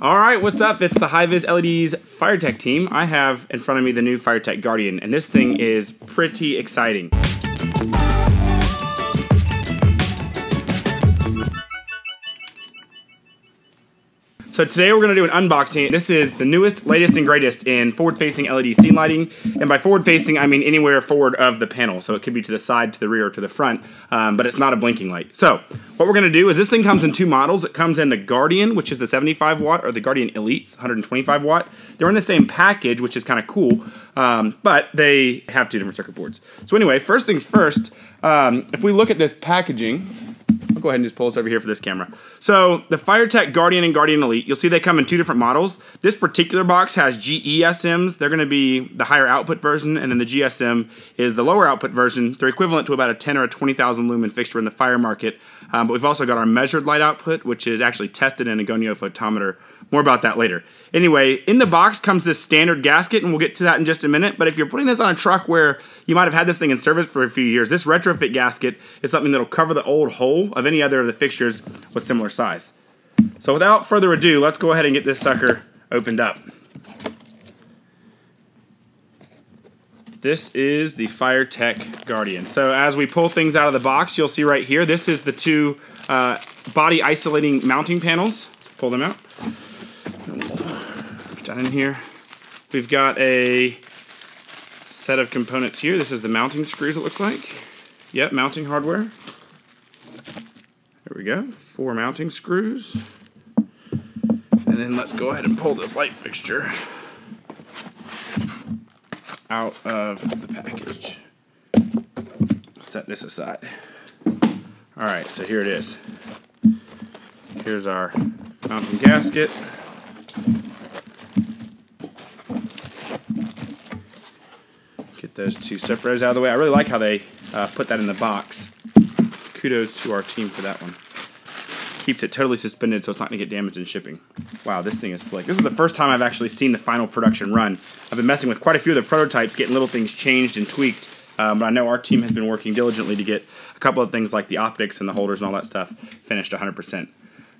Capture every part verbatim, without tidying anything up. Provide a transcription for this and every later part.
All right, what's up? It's the HiViz L E Ds FireTech team. I have in front of me the new FireTech Guardian, and this thing is pretty exciting. So today we're going to do an unboxing. This is the newest, latest, and greatest in forward-facing L E D scene lighting. And by forward-facing, I mean anywhere forward of the panel. So it could be to the side, to the rear, or to the front, um, but it's not a blinking light. So what we're going to do is this thing comes in two models. It comes in the Guardian, which is the seventy-five watt, or the Guardian Elite, one hundred twenty-five watt. They're in the same package, which is kind of cool, um, but they have two different circuit boards. So anyway, first things first, um, if we look at this packaging, I'll go ahead and just pull this over here for this camera. So the FireTech Guardian and Guardian Elite, you'll see they come in two different models. This particular box has G E S Ms. They're going to be the higher output version, and then the G S M is the lower output version. They're equivalent to about a ten or a twenty thousand lumen fixture in the fire market. Um, but we've also got our measured light output, which is actually tested in a goniophotometer. More about that later. Anyway, in the box comes this standard gasket, and we'll get to that in just a minute. But if you're putting this on a truck where you might have had this thing in service for a few years, this retrofit gasket is something that'll cover the old hole of any other of the fixtures with similar size. So without further ado, let's go ahead and get this sucker opened up. This is the FireTech Guardian. So as we pull things out of the box, you'll see right here, this is the two uh, body isolating mounting panels. Pull them out. Down in here, we've got a set of components here. This is the mounting screws, it looks like. Yep, mounting hardware. There we go, four mounting screws. And then let's go ahead and pull this light fixture out of the package. Set this aside. All right, so here it is. Here's our mounting gasket. Get those two separators out of the way. I really like how they uh, put that in the box. Kudos to our team for that one. Keeps it totally suspended so it's not going to get damaged in shipping. Wow, this thing is slick. This is the first time I've actually seen the final production run. I've been messing with quite a few of the prototypes, getting little things changed and tweaked, um, but I know our team has been working diligently to get a couple of things like the optics and the holders and all that stuff finished one hundred percent.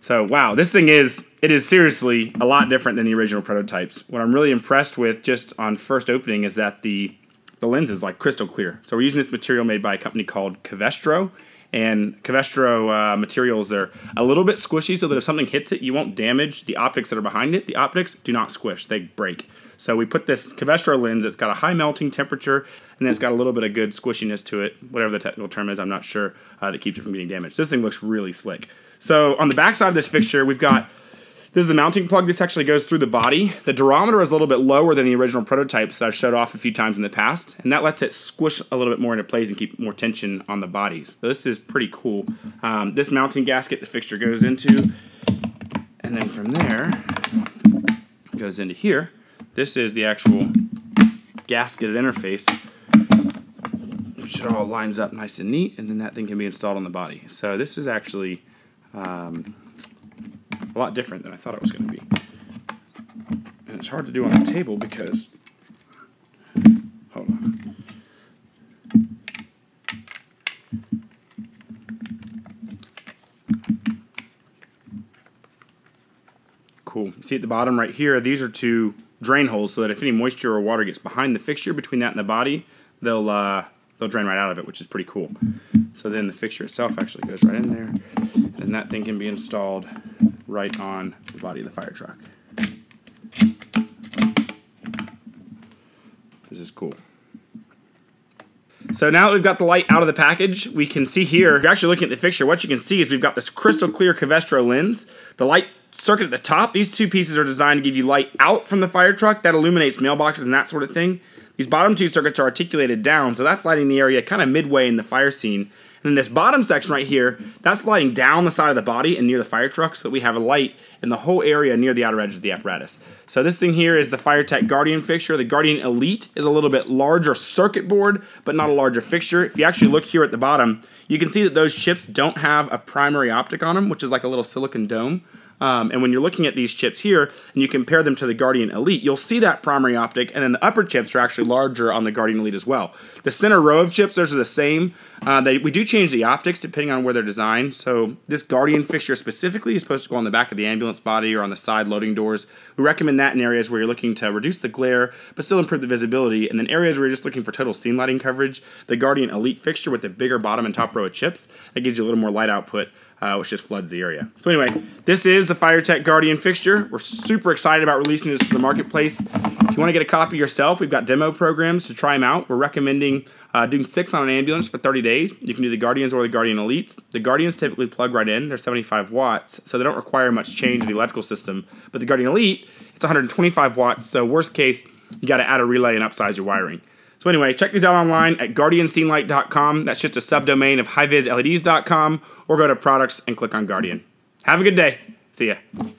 So, wow, this thing is, it is seriously a lot different than the original prototypes. What I'm really impressed with just on first opening is that the, the lens is like crystal clear. So we're using this material made by a company called Covestro. And Covestro uh, materials, they're a little bit squishy so that if something hits it, you won't damage the optics that are behind it. The optics do not squish, they break. So we put this Covestro lens, it's got a high melting temperature, and then it's got a little bit of good squishiness to it, whatever the technical term is, I'm not sure, uh, that keeps it from getting damaged. This thing looks really slick. So on the back side of this fixture, we've got, this is the mounting plug. This actually goes through the body. The durometer is a little bit lower than the original prototypes that I've showed off a few times in the past, and that lets it squish a little bit more into place and keep more tension on the bodies. So this is pretty cool. Um, this mounting gasket the fixture goes into, and then from there, it goes into here. This is the actual gasketed interface, which it all lines up nice and neat, and then that thing can be installed on the body. So this is actually Um, a lot different than I thought it was going to be. And it's hard to do on the table because, hold on. Cool. See at the bottom right here, these are two drain holes so that if any moisture or water gets behind the fixture between that and the body, they'll, uh, they'll drain right out of it, which is pretty cool. So then the fixture itself actually goes right in there, and that thing can be installed right on the body of the fire truck. This is cool. So now that we've got the light out of the package, we can see here, if you're actually looking at the fixture, what you can see is we've got this crystal clear Covestro lens, the light circuit at the top. These two pieces are designed to give you light out from the fire truck that illuminates mailboxes and that sort of thing. These bottom two circuits are articulated down, so that's lighting the area kind of midway in the fire scene. And then this bottom section right here, that's lighting down the side of the body and near the fire truck so that we have a light in the whole area near the outer edge of the apparatus. So this thing here is the FireTech Guardian fixture. The Guardian Elite is a little bit larger circuit board, but not a larger fixture. If you actually look here at the bottom, you can see that those chips don't have a primary optic on them, which is like a little silicon dome. Um, and when you're looking at these chips here, and you compare them to the Guardian Elite, you'll see that primary optic, and then the upper chips are actually larger on the Guardian Elite as well. The center row of chips, those are the same, Uh, they, we do change the optics depending on where they're designed. So this Guardian fixture specifically is supposed to go on the back of the ambulance body or on the side loading doors. We recommend that in areas where you're looking to reduce the glare but still improve the visibility. And then areas where you're just looking for total scene lighting coverage, the Guardian Elite fixture with the bigger bottom and top row of chips, that gives you a little more light output, Uh, which just floods the area. So anyway, this is the FireTech Guardian fixture. We're super excited about releasing this to the marketplace. If you want to get a copy yourself, we've got demo programs to try them out. We're recommending uh, doing six on an ambulance for thirty days. You can do the Guardians or the Guardian Elites. The Guardians typically plug right in. They're seventy-five watts, so they don't require much change of the electrical system. But the Guardian Elite, it's one hundred twenty-five watts, so worst case, you got to add a relay and upsize your wiring. So anyway, check these out online at guardian scene light dot com. That's just a subdomain of hiviz L E Ds dot com, or go to products and click on Guardian. Have a good day. See ya.